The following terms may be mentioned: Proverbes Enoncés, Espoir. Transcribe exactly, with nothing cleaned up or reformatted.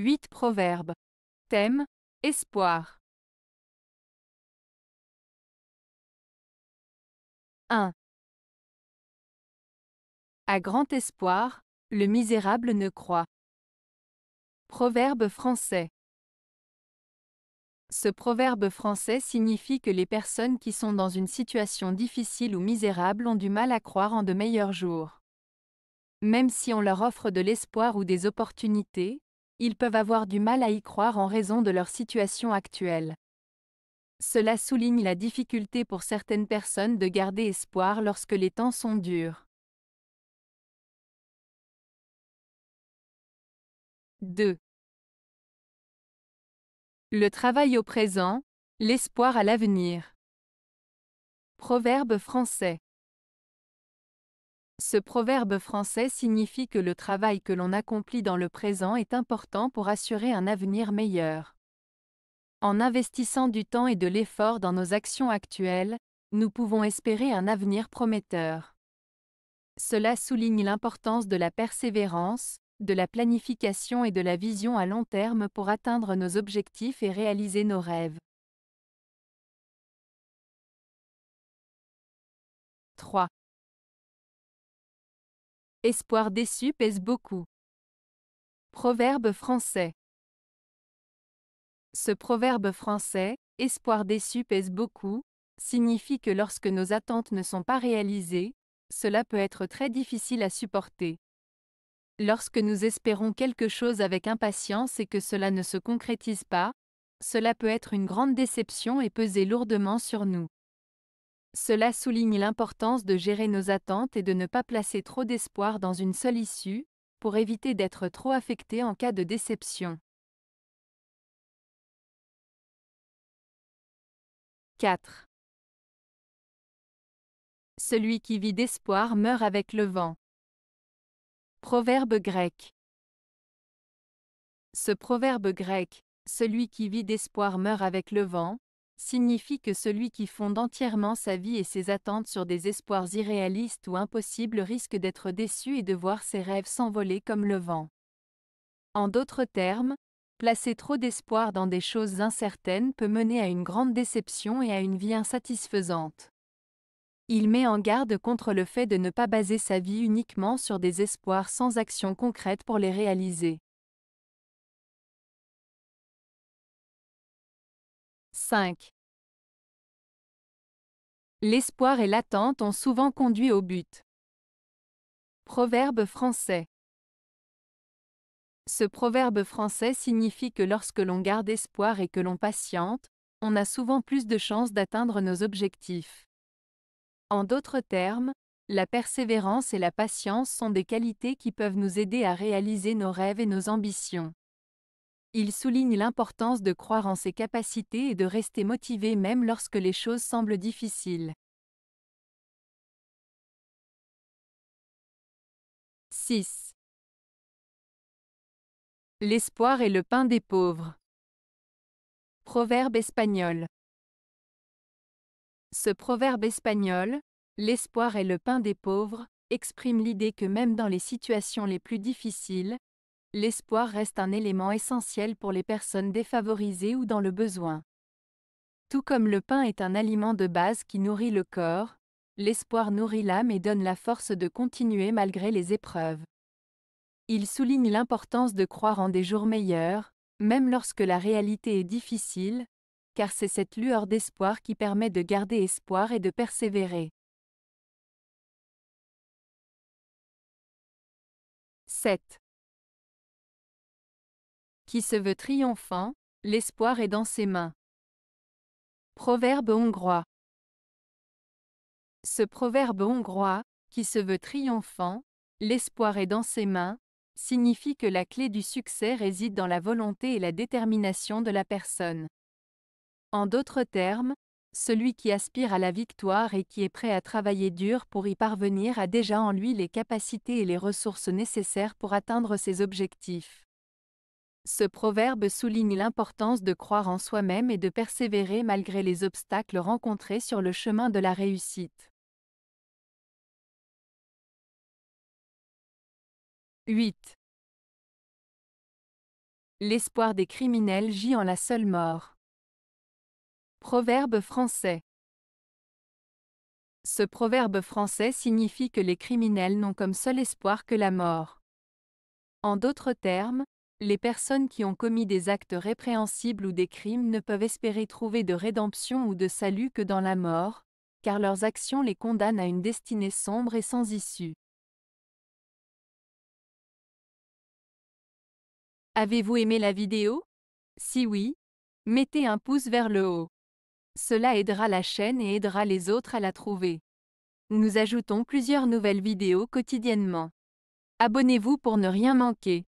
huit Proverbes. Thème : Espoir. un. À grand espoir, le misérable ne croit. Proverbe français. Ce proverbe français signifie que les personnes qui sont dans une situation difficile ou misérable ont du mal à croire en de meilleurs jours. Même si on leur offre de l'espoir ou des opportunités, ils peuvent avoir du mal à y croire en raison de leur situation actuelle. Cela souligne la difficulté pour certaines personnes de garder espoir lorsque les temps sont durs. deux. Le travail au présent, l'espoir à l'avenir. Proverbe français. Ce proverbe français signifie que le travail que l'on accomplit dans le présent est important pour assurer un avenir meilleur. En investissant du temps et de l'effort dans nos actions actuelles, nous pouvons espérer un avenir prometteur. Cela souligne l'importance de la persévérance, de la planification et de la vision à long terme pour atteindre nos objectifs et réaliser nos rêves. trois. Espoir déçu pèse beaucoup. Proverbe français. Ce proverbe français, espoir déçu pèse beaucoup, signifie que lorsque nos attentes ne sont pas réalisées, cela peut être très difficile à supporter. Lorsque nous espérons quelque chose avec impatience et que cela ne se concrétise pas, cela peut être une grande déception et peser lourdement sur nous. Cela souligne l'importance de gérer nos attentes et de ne pas placer trop d'espoir dans une seule issue, pour éviter d'être trop affecté en cas de déception. quatre. Celui qui vit d'espoir meurt avec le vent. Proverbe grec. Ce proverbe grec, celui qui vit d'espoir meurt avec le vent, signifie que celui qui fonde entièrement sa vie et ses attentes sur des espoirs irréalistes ou impossibles risque d'être déçu et de voir ses rêves s'envoler comme le vent. En d'autres termes, placer trop d'espoir dans des choses incertaines peut mener à une grande déception et à une vie insatisfaisante. Il met en garde contre le fait de ne pas baser sa vie uniquement sur des espoirs sans action concrète pour les réaliser. cinq. L'espoir et l'attente ont souvent conduit au but. Proverbe français. Ce proverbe français signifie que lorsque l'on garde espoir et que l'on patiente, on a souvent plus de chances d'atteindre nos objectifs. En d'autres termes, la persévérance et la patience sont des qualités qui peuvent nous aider à réaliser nos rêves et nos ambitions. Il souligne l'importance de croire en ses capacités et de rester motivé même lorsque les choses semblent difficiles. six. L'espoir est le pain des pauvres. Proverbe espagnol. Ce proverbe espagnol, l'espoir est le pain des pauvres, exprime l'idée que même dans les situations les plus difficiles, l'espoir reste un élément essentiel pour les personnes défavorisées ou dans le besoin. Tout comme le pain est un aliment de base qui nourrit le corps, l'espoir nourrit l'âme et donne la force de continuer malgré les épreuves. Il souligne l'importance de croire en des jours meilleurs, même lorsque la réalité est difficile, car c'est cette lueur d'espoir qui permet de garder espoir et de persévérer. sept. Qui se veut triomphant, l'espoir est dans ses mains. Proverbe hongrois. Ce proverbe hongrois, qui se veut triomphant, l'espoir est dans ses mains, signifie que la clé du succès réside dans la volonté et la détermination de la personne. En d'autres termes, celui qui aspire à la victoire et qui est prêt à travailler dur pour y parvenir a déjà en lui les capacités et les ressources nécessaires pour atteindre ses objectifs. Ce proverbe souligne l'importance de croire en soi-même et de persévérer malgré les obstacles rencontrés sur le chemin de la réussite. huit. L'espoir des criminels gît en la seule mort. Proverbe français. Ce proverbe français signifie que les criminels n'ont comme seul espoir que la mort. En d'autres termes, les personnes qui ont commis des actes répréhensibles ou des crimes ne peuvent espérer trouver de rédemption ou de salut que dans la mort, car leurs actions les condamnent à une destinée sombre et sans issue. Avez-vous aimé la vidéo? Si oui, mettez un pouce vers le haut. Cela aidera la chaîne et aidera les autres à la trouver. Nous ajoutons plusieurs nouvelles vidéos quotidiennement. Abonnez-vous pour ne rien manquer.